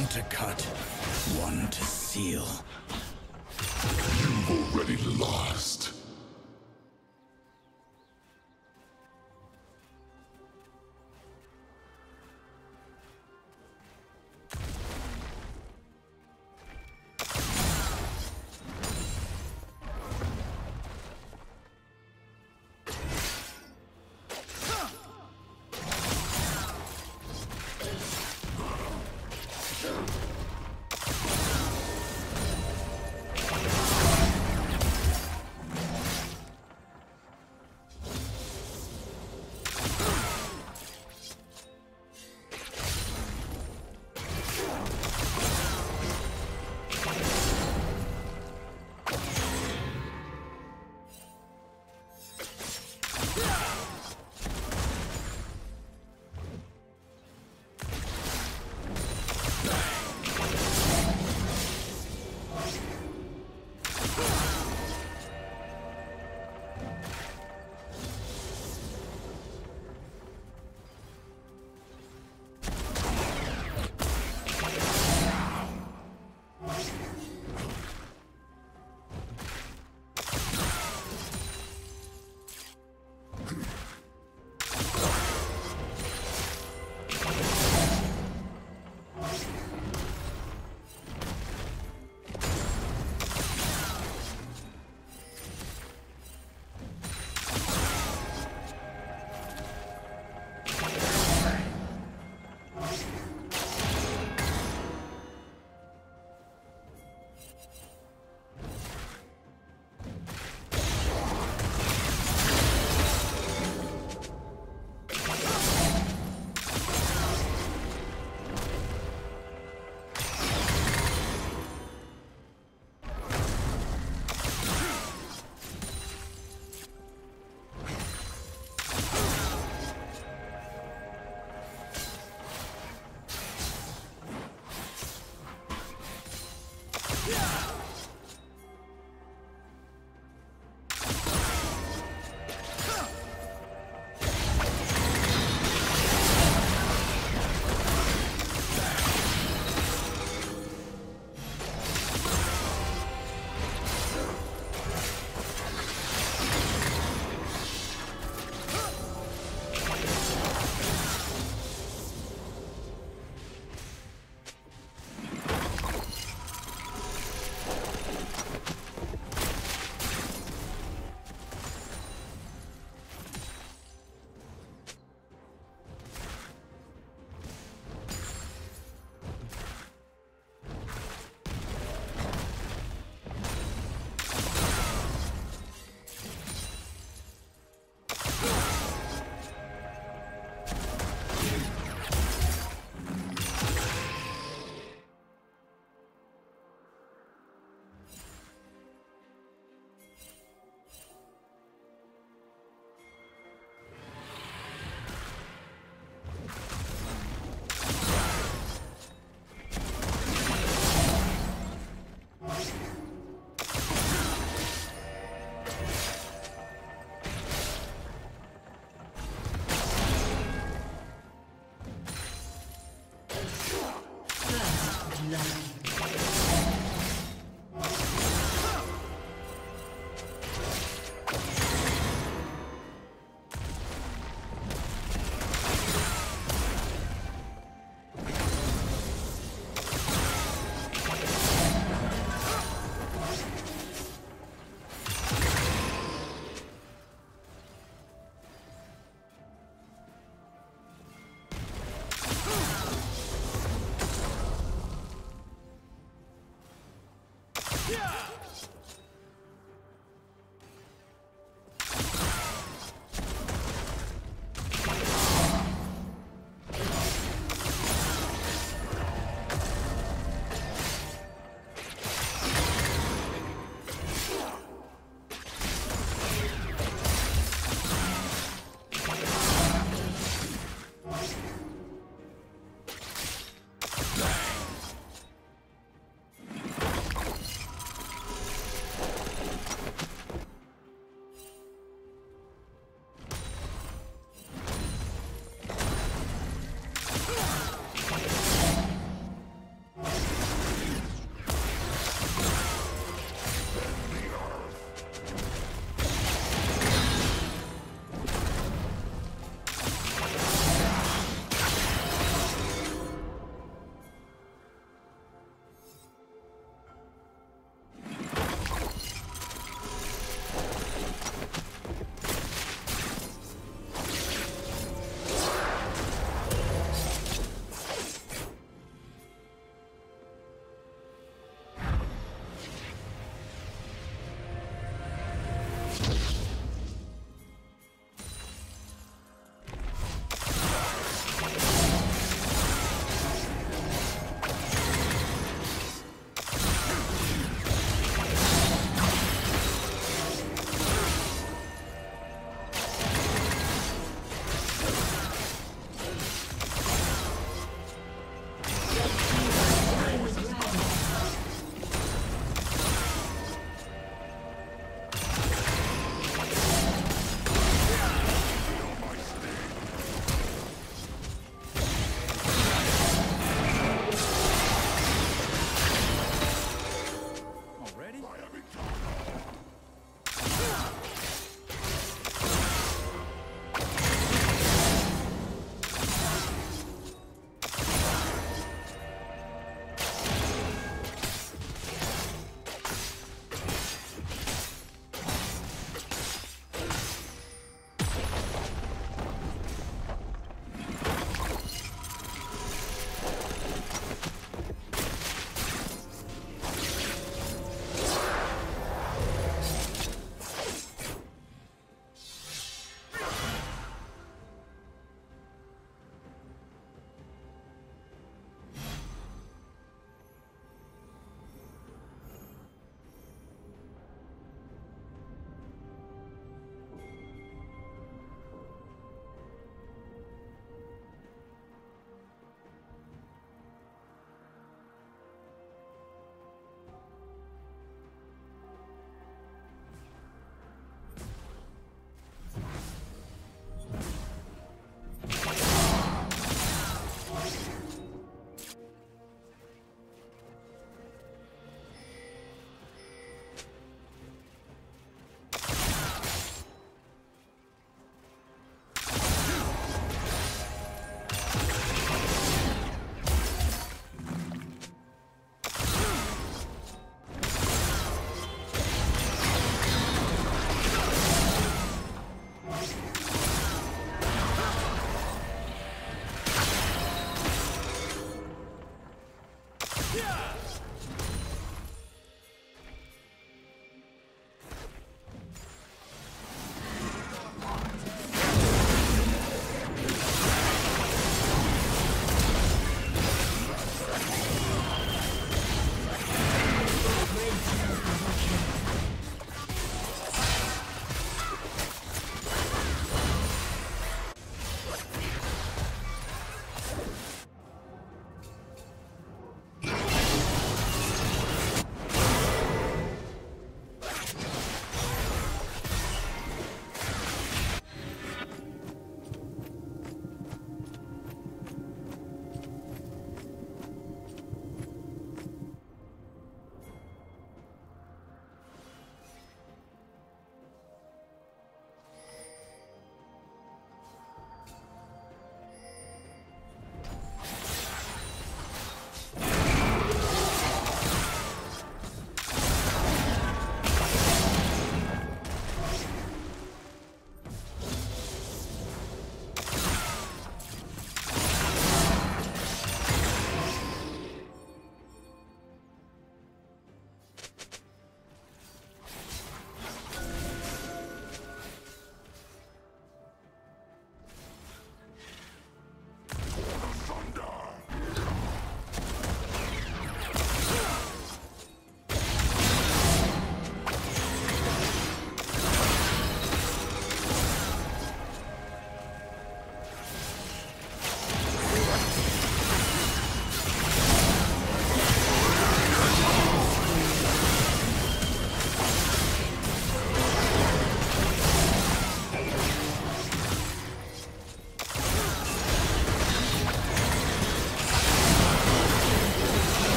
One to cut, one to seal. You've already lost.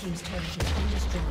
Team's turret has been destroyed.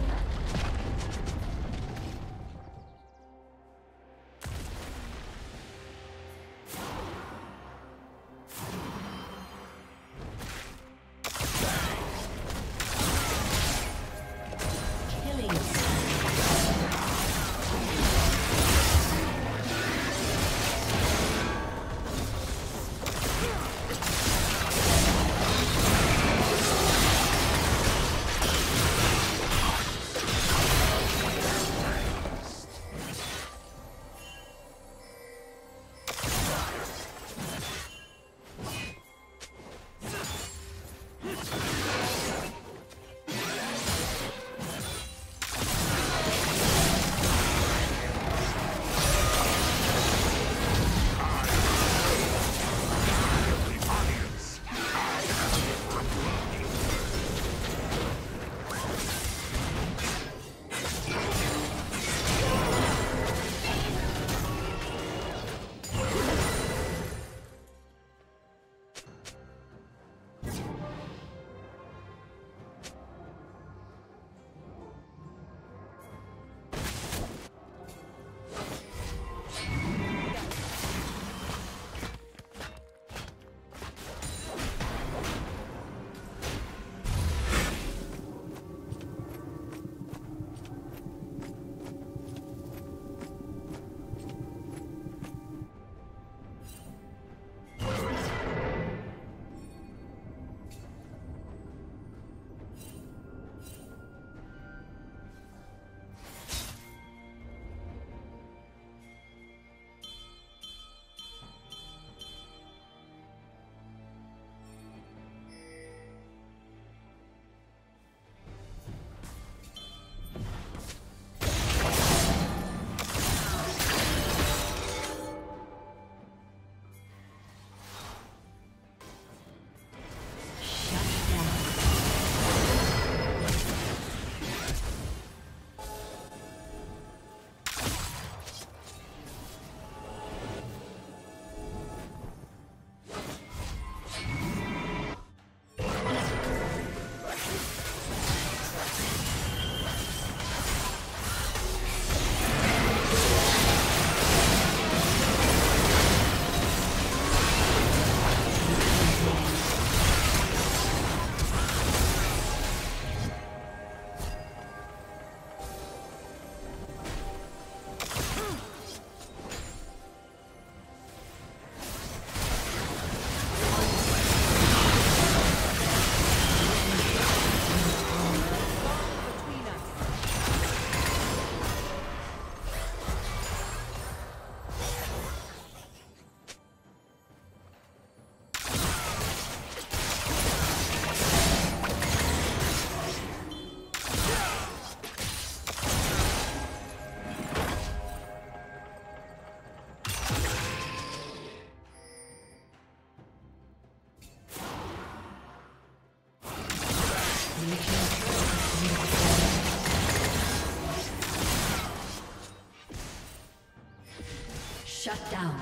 Shut down.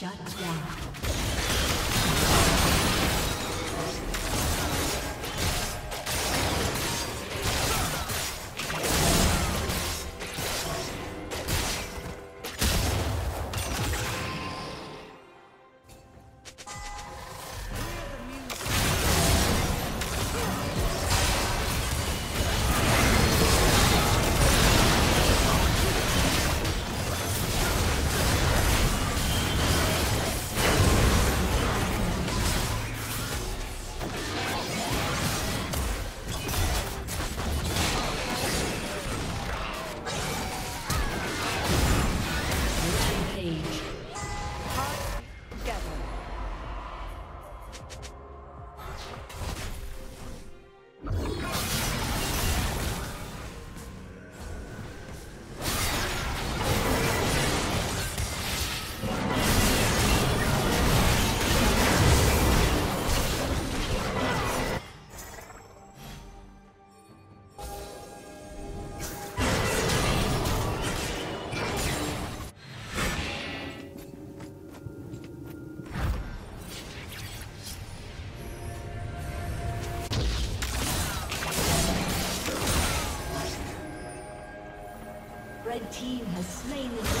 Shut down. Red team has slain the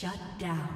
Shut down.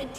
Red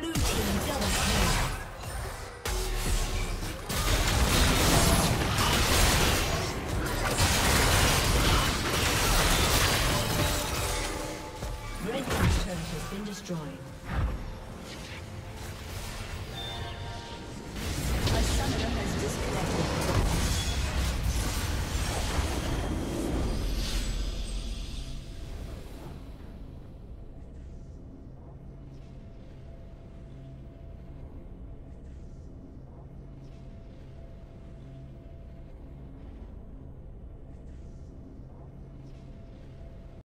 Blue team double kill.